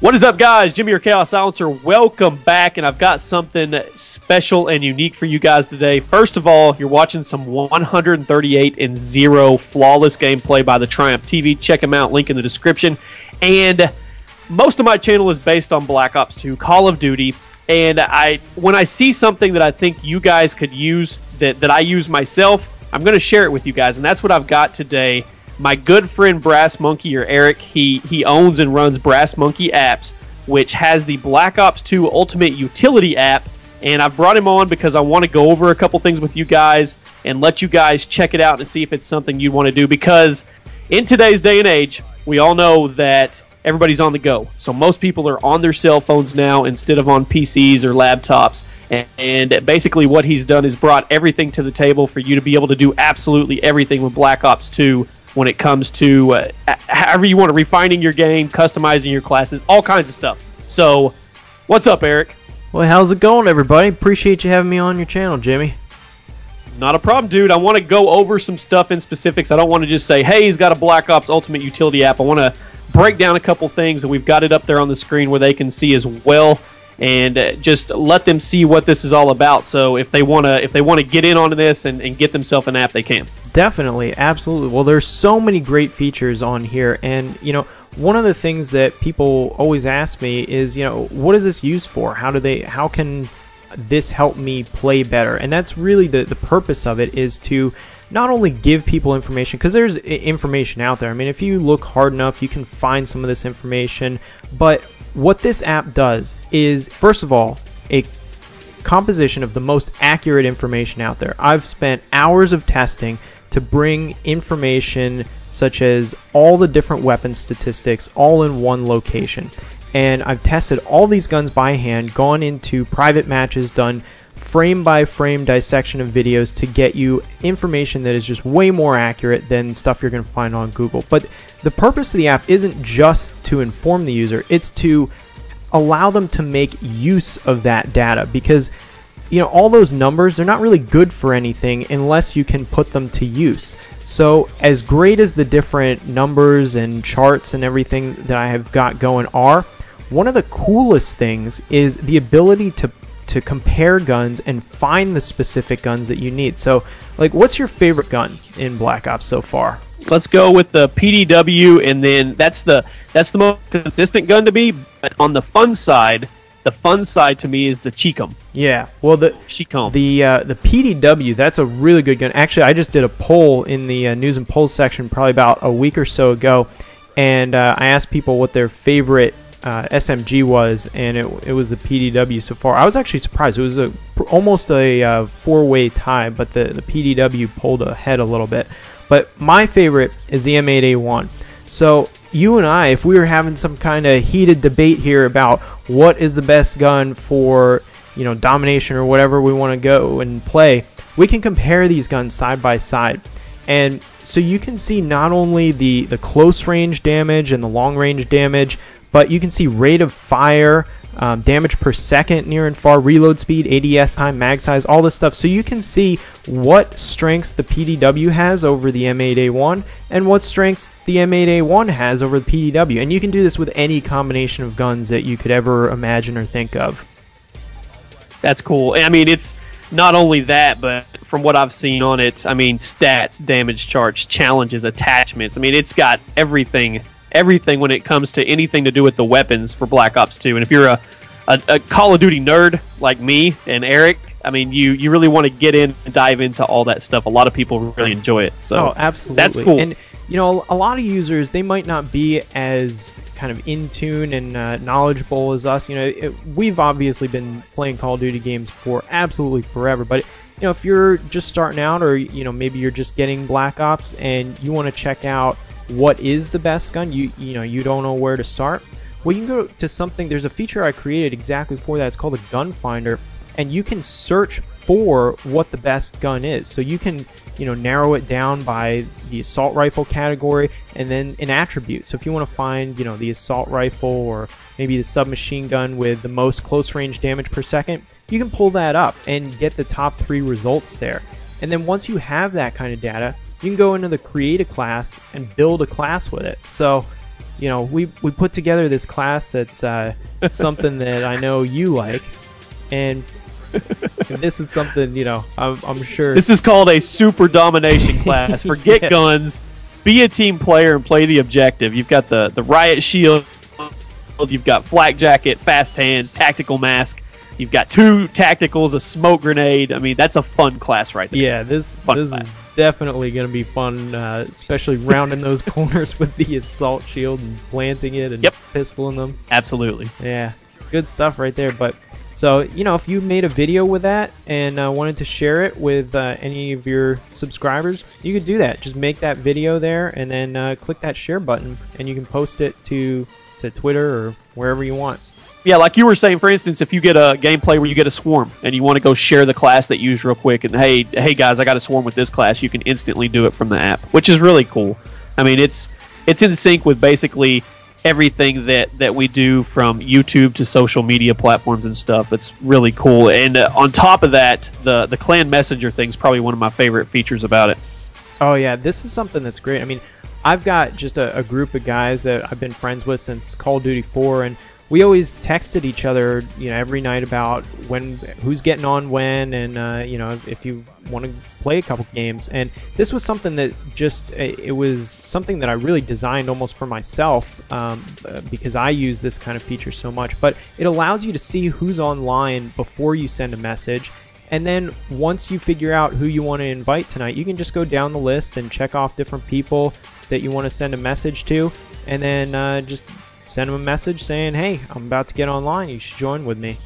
What is up, guys? Jimmy, your Chaos Silencer. Welcome back, and I've got something special and unique for you guys today. First of all, you're watching some 138-0 flawless gameplay by the Triumph TV. Check them out, link in the description. And most of my channel is based on Black Ops 2, Call of Duty, and when I see something that I think you guys could use, that I use myself, I'm going to share it with you guys, and that's what I've got today. My good friend Brass Monkey, or Eric, he owns and runs Brass Monkey Apps, which has the Black Ops 2 Ultimate Utility app, and I've brought him on because I want to go over a couple things with you guys and let you guys check it out and see if it's something you want to do, because in today's day and age, we all know that everybody's on the go. So most people are on their cell phones now instead of on PCs or laptops, and basically what he's done is brought everything to the table for you to be able to do absolutely everything with Black Ops 2 when it comes to however you want to, refining your game, customizing your classes, all kinds of stuff. So what's up, Eric? Well, how's it going, everybody? Appreciate you having me on your channel, Jimmy. Not a problem, dude. I want to go over some stuff in specifics. I don't want to just say, hey, he's got a Black Ops Ultimate Utility app. I want to break down a couple things, and we've got it up there on the screen where they can see as well, and just let them see what this is all about. So if they want to get in on this and get themselves an app, they can. Definitely, absolutely. Well, there's so many great features on here, and you know, one of the things that people always ask me is, you know, what is this used for? How can this help me play better? And that's really the purpose of it, is to not only give people information, because there's information out there. I mean, if you look hard enough, you can find some of this information. But what this app does is, first of all, a composition of the most accurate information out there. I've spent hours of testing to bring information such as all the different weapon statistics all in one location. And I've tested all these guns by hand, gone into private matches, done frame by frame dissection of videos to get you information that is just way more accurate than stuff you're going to find on Google. But the purpose of the app isn't just to inform the user, it's to allow them to make use of that data, because you know, all those numbers, they're not really good for anything unless you can put them to use. So as great as the different numbers and charts and everything that I have got going are, one of the coolest things is the ability to compare guns and find the specific guns that you need. So, like, what's your favorite gun in Black Ops so far? Let's go with the PDW, and then that's the most consistent gun to be. But on the fun side to me is the Chikom. Yeah, well, the Chikom, the PDW, that's a really good gun. Actually, I just did a poll in the news and polls section probably about a week or so ago, and I asked people what their favorite SMG was, and it was the PDW so far. I was actually surprised. It was almost a four-way tie, but the PDW pulled ahead a little bit. But my favorite is the M8A1. So you and I, if we were having some kind of heated debate here about what is the best gun for, you know, domination or whatever we want to go and play, we can compare these guns side by side. And so you can see not only the close range damage and the long range damage, but you can see rate of fire, damage per second, near and far, reload speed, ADS time, mag size, all this stuff. So you can see what strengths the PDW has over the M8A1 and what strengths the M8A1 has over the PDW. And you can do this with any combination of guns that you could ever imagine or think of. That's cool. I mean, it's not only that, but from what I've seen on it, I mean, stats, damage charts, challenges, attachments. I mean, it's got everything when it comes to anything to do with the weapons for Black Ops 2. And if you're a Call of Duty nerd like me and Eric, I mean, you really want to get in and dive into all that stuff. A lot of people really enjoy it. So oh, absolutely. That's cool. And you know, a lot of users, they might not be as kind of in tune and knowledgeable as us. You know, we've obviously been playing Call of Duty games for absolutely forever, but you know, if you're just starting out, or you know, maybe you're just getting Black Ops and you want to check out what is the best gun, you know, you don't know where to start, well, you can go to something. There's a feature I created exactly for that. It's called a gun finder, and you can search for what the best gun is. So you can, you know, narrow it down by the assault rifle category and then an attribute. So if you want to find, you know, the assault rifle or maybe the submachine gun with the most close range damage per second, you can pull that up and get the top 3 results there. And then once you have that kind of data, you can go into the create a class and build a class with it. So you know, we put together this class that's something that I know you like, and this is something, you know, I'm sure. This is called a super domination class. Forget guns, be a team player and play the objective. You've got the riot shield, you've got flak jacket, fast hands, tactical mask. You've got two tacticals, a smoke grenade. I mean, that's a fun class right there. Yeah, this is definitely going to be fun, especially rounding those corners with the assault shield and planting it and pistoling them. Absolutely. Yeah, good stuff right there. But so, you know, if you made a video with that and wanted to share it with any of your subscribers, you could do that. Just make that video there and then click that share button, and you can post it to Twitter or wherever you want. Yeah, like you were saying, for instance, if you get a gameplay where you get a swarm and you want to go share the class that you use real quick and, hey guys, I got a swarm with this class, you can instantly do it from the app, which is really cool. I mean, it's in sync with basically everything that we do, from YouTube to social media platforms and stuff. It's really cool. And on top of that, the clan messenger thing is probably one of my favorite features about it. Oh, yeah, this is something that's great. I mean, I've got just a group of guys that I've been friends with since Call of Duty 4, and we always texted each other, you know, every night about who's getting on when, and you know, if you want to play a couple games. And this was something that it was something that I really designed almost for myself, because I use this kind of feature so much. But it allows you to see who's online before you send a message, and then once you figure out who you want to invite tonight, you can just go down the list and check off different people that you want to send a message to, and then just send them a message saying, hey, I'm about to get online, you should join with me.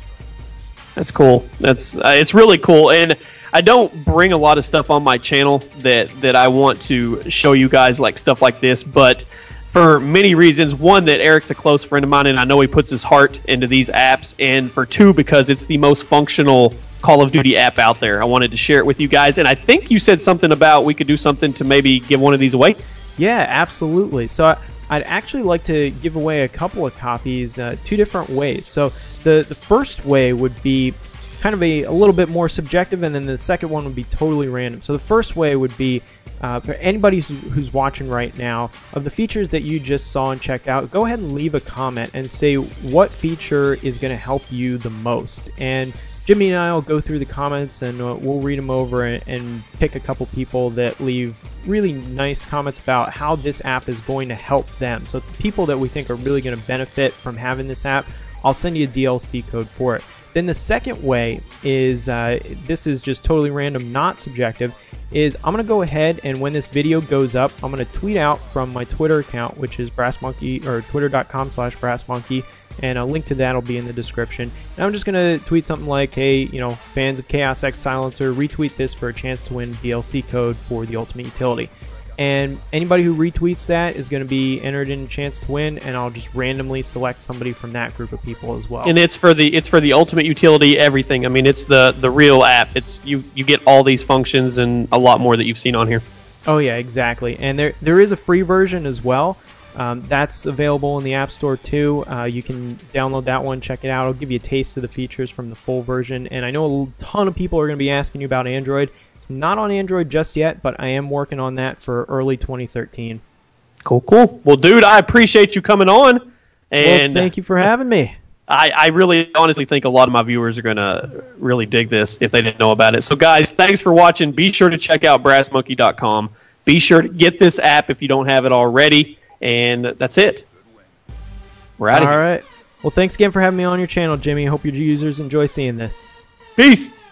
That's cool. That's it's really cool. And I don't bring a lot of stuff on my channel that I want to show you guys, like stuff like this, but for many reasons. One, that Eric's a close friend of mine, and I know he puts his heart into these apps. And for two, because it's the most functional Call of Duty app out there. I wanted to share it with you guys. And I think you said something about we could do something to maybe give one of these away. Yeah, absolutely. So I'd actually like to give away a couple of copies two different ways. So the first way would be kind of a little bit more subjective, and then the second one would be totally random. So the first way would be for anybody who's watching right now, of the features that you just saw and checked out, go ahead and leave a comment and say what feature is going to help you the most. And Jimmy and I will go through the comments, and we'll read them over and pick a couple people that leave really nice comments about how this app is going to help them. So the people that we think are really going to benefit from having this app, I'll send you a DLC code for it. Then the second way is, this is just totally random, not subjective, is I'm going to go ahead and when this video goes up, I'm going to tweet out from my Twitter account, which is brassmonkey, or twitter.com/brassmonkey. And a link to that will be in the description. And I'm just going to tweet something like, hey, you know, fans of Chaos X Silencer, retweet this for a chance to win DLC code for the Ultimate Utility. And anybody who retweets that is going to be entered in a chance to win, and I'll just randomly select somebody from that group of people as well. And it's for the Ultimate Utility, everything. I mean, it's the real app. It's you get all these functions and a lot more that you've seen on here. Oh yeah, exactly. And there is a free version as well. That's available in the App Store too. You can download that one, check it out. It'll give you a taste of the features from the full version. And I know a ton of people are going to be asking you about Android. It's not on Android just yet, but I am working on that for early 2013. Cool, cool. Well, dude, I appreciate you coming on. And well, thank you for having me. I really honestly think a lot of my viewers are going to really dig this if they didn't know about it. So, guys, thanks for watching. Be sure to check out brassmonkey.com. Be sure to get this app if you don't have it already. And that's it. We're out of here. All right. Well, thanks again for having me on your channel, Jimmy. I hope your users enjoy seeing this. Peace.